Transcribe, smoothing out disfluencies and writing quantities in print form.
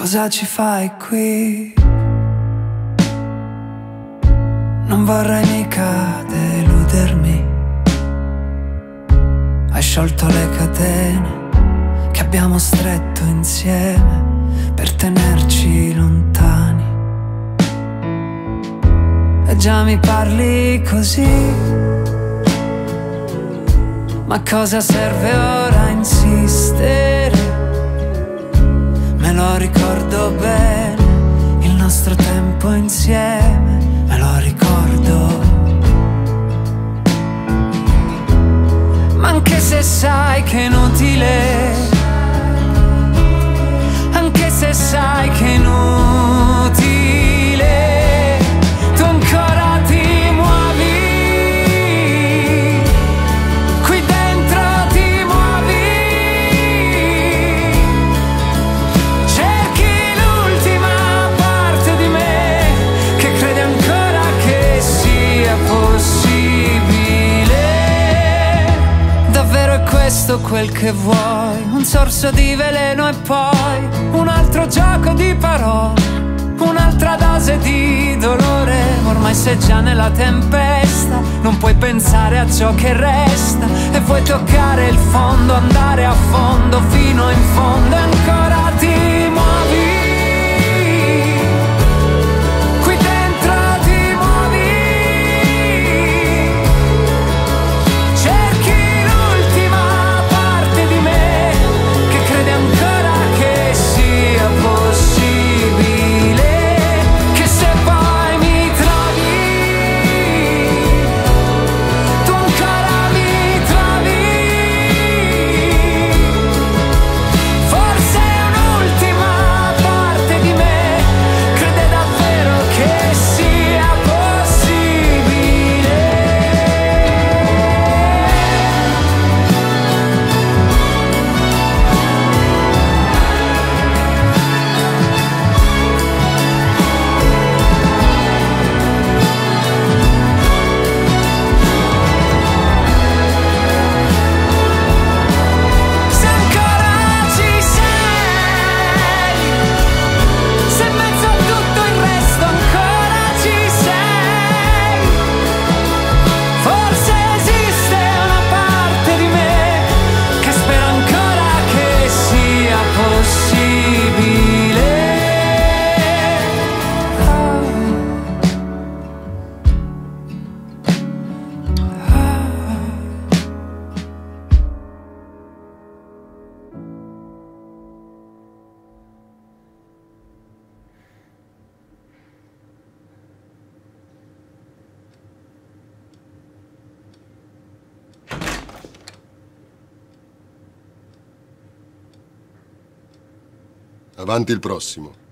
Cosa ci fai qui? Non vorrei mica deludermi. Hai sciolto le catene che abbiamo stretto insieme per tenerci lontani. E già mi parli così, ma cosa serve ora insistere? Me lo ricordo bene, il nostro tempo insieme, me lo ricordo. Ma anche se sai che è inutile, anche se sai che è inutile, tu ancora ti muovi. Questo quel che vuoi, un sorso di veleno e poi un altro gioco di parole, un'altra dose di dolore. Ormai sei già nella tempesta, non puoi pensare a ciò che resta e vuoi toccare il fondo, andare a fondo, fino in fondo, e ancora ti muovi. Avanti il prossimo.